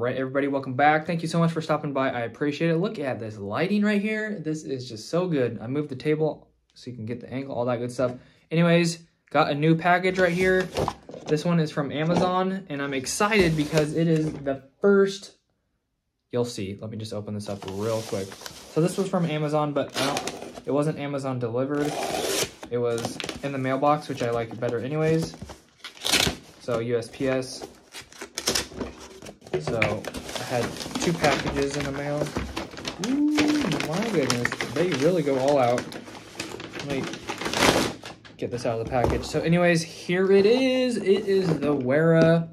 right, everybody, welcome back. Thank you so much for stopping by. I appreciate it. Look at this lighting right here. This is just so good. I moved the table so you can get the angle, all that good stuff. Anyways, got a new package right here. This one is from Amazon, and I'm excited because it is the first. You'll see. Let me just open this up real quick. So this was from Amazon, but it wasn't Amazon delivered. It was in the mailbox, which I like better anyways. So USPS. So I had two packages in the mail. Ooh, my goodness. They really go all out. Let me get this out of the package. So anyways, here it is. It is the Wera.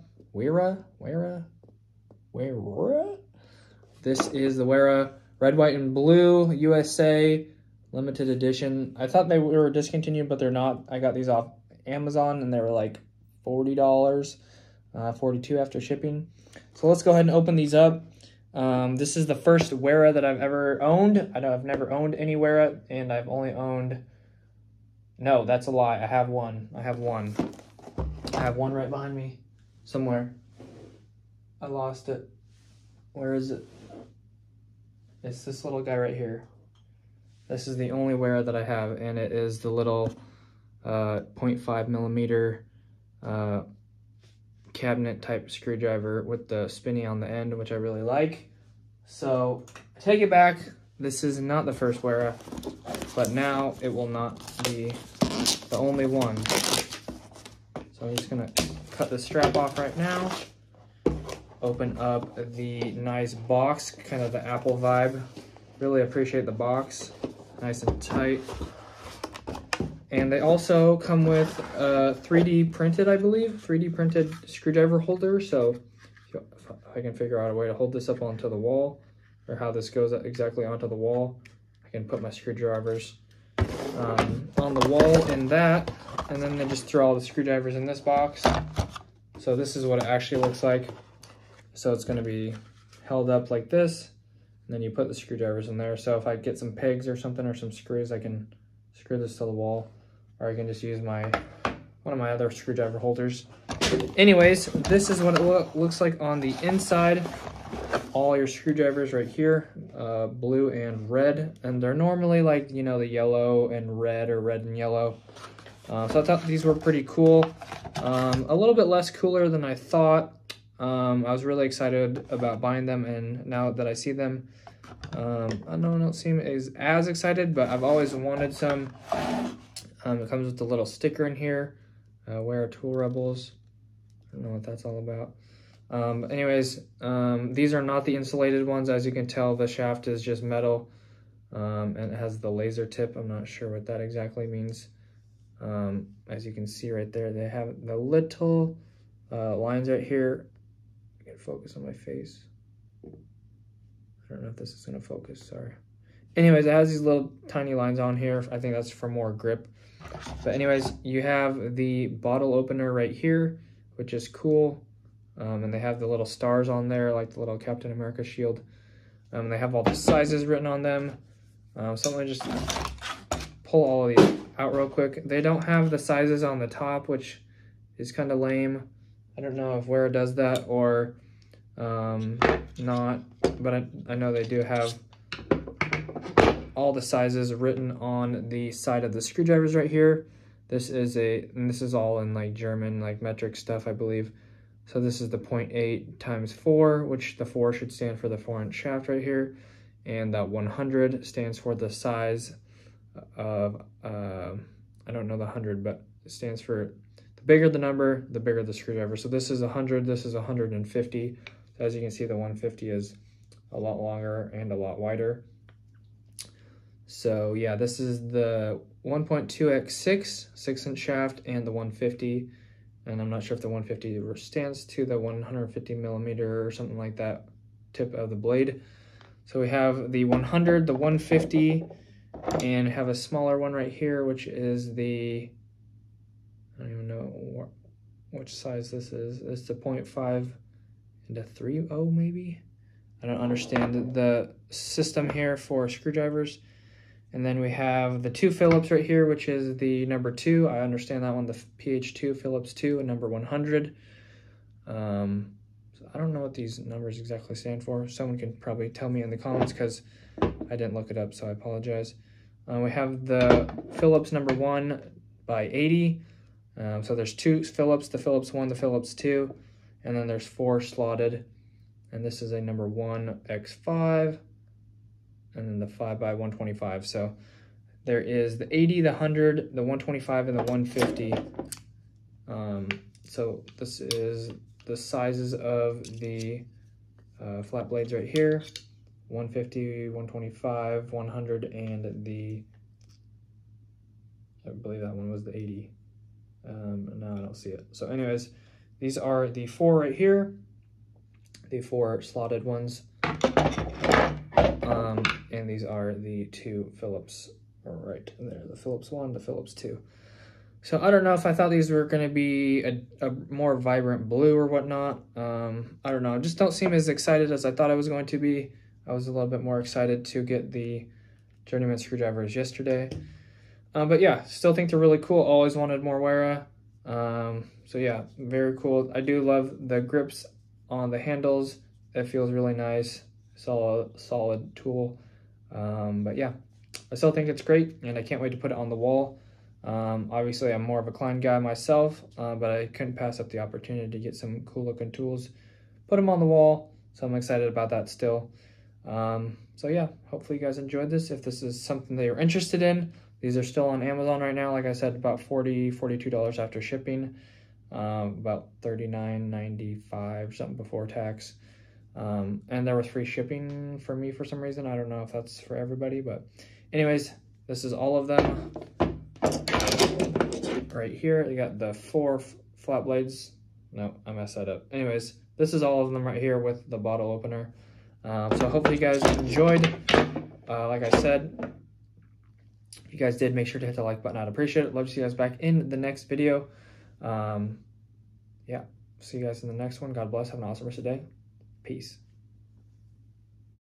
This is the Wera red, white, and blue USA limited edition. I thought they were discontinued, but they're not. I got these off Amazon and they were like $40, $42 after shipping. So let's go ahead and open these up. This is the first Wera that I've ever owned. I know I've never owned any Wera, and I've only owned. No, that's a lie. I have one right behind me somewhere. I lost it. Where is it? It's this little guy right here. This is the only Wera that I have, and it is the little 0.5 millimeter cabinet type screwdriver with the spinny on the end, which I really like. So I take it back. This is not the first Wera, but now it will not be the only one. So I'm just gonna cut the strap off right now, open up the nice box, kind of the Apple vibe. Really appreciate the box, nice and tight. And they also come with a 3D printed, I believe, 3D printed screwdriver holder. So if I can figure out a way to hold this up onto the wall, or how this goes exactly onto the wall, I can put my screwdrivers on the wall in that, and then they just throw all the screwdrivers in this box. So this is what it actually looks like. So it's gonna be held up like this, and then you put the screwdrivers in there. So if I get some pegs or something, or some screws, I can screw this to the wall, or I can just use my one of my other screwdriver holders. Anyways, this is what it looks like on the inside. All your screwdrivers right here, blue and red, and they're normally like, you know, the yellow and red, or red and yellow. So I thought these were pretty cool. A little bit less cooler than I thought. I was really excited about buying them, and now that I see them, I don't seem as excited, but I've always wanted some. It comes with a little sticker in here, Wera Tool Rebels. I don't know what that's all about. These are not the insulated ones. As you can tell, the shaft is just metal, and it has the laser tip. I'm not sure what that exactly means. As you can see right there, they have the little lines right here. I can focus on my face. I don't know if this is going to focus, sorry. Anyways, it has these little tiny lines on here. I think that's for more grip. But anyways, you have the bottle opener right here, which is cool. And they have the little stars on there, like the little Captain America shield. They have all the sizes written on them. So I'm going to just pull all of these out real quick. They don't have the sizes on the top, which is kind of lame. I don't know if Wera does that or not, but I know they do have all the sizes written on the side of the screwdrivers right here. This is all in like German, like metric stuff, I believe. So this is the 0.8 times 4, which the 4 should stand for the 4-inch shaft right here. And that 100 stands for the size of, I don't know the 100, but it stands for the bigger the number, the bigger the screwdriver. So this is 100, this is 150. So as you can see, the 150 is a lot longer and a lot wider. So yeah, this is the 1.2x6, 6-inch shaft, and the 150. And I'm not sure if the 150 stands to the 150 millimeter or something like that tip of the blade. So we have the 100, the 150, and have a smaller one right here, which is the, I don't even know which size this is. It's the 0.5 and a 3.0 maybe? I don't understand the system here for screwdrivers. And then we have the 2 Phillips right here, which is the number 2. I understand that one, the PH2 Phillips 2 and number 100. I don't know what these numbers exactly stand for. Someone can probably tell me in the comments because I didn't look it up, so I apologize. We have the Phillips number 1 by 80. So there's two Phillips, the Phillips 1, the Phillips 2, and then there's 4 slotted. And this is a number 1 X5, and then the 5 by 125. So there is the 80, the 100, the 125, and the 150. So this is the sizes of the flat blades right here. 150, 125, 100, and the, I believe that one was the 80. No, I don't see it. So anyways, these are the 4 right here, the 4 slotted ones. And these are the 2 Phillips right there, the Phillips 1, the Phillips 2. So I don't know if I thought these were going to be a more vibrant blue or whatnot. I don't know. I just don't seem as excited as I thought I was going to be. I was a little bit more excited to get the Journeyman screwdrivers yesterday. But yeah, still think they're really cool. Always wanted more Wera. So yeah, very cool. I do love the grips on the handles. It feels really nice. Solid tool. But yeah, I still think it's great, and I can't wait to put it on the wall. Obviously, I'm more of a Klein guy myself, but I couldn't pass up the opportunity to get some cool-looking tools, put them on the wall, so I'm excited about that still. So yeah, hopefully you guys enjoyed this. If this is something that you're interested in, these are still on Amazon right now. Like I said, about $40, $42 after shipping, about $39.95, something before tax. And there was free shipping for me for some reason. I don't know if that's for everybody, but anyways, this is all of them. Right here, you got the 4 flat blades. No, I messed that up. Anyways, this is all of them right here with the bottle opener. So hopefully you guys enjoyed. Like I said, if you guys did, make sure to hit the like button. I'd appreciate it. Love to see you guys back in the next video. Yeah, see you guys in the next one. God bless. Have an awesome rest of the day. Peace.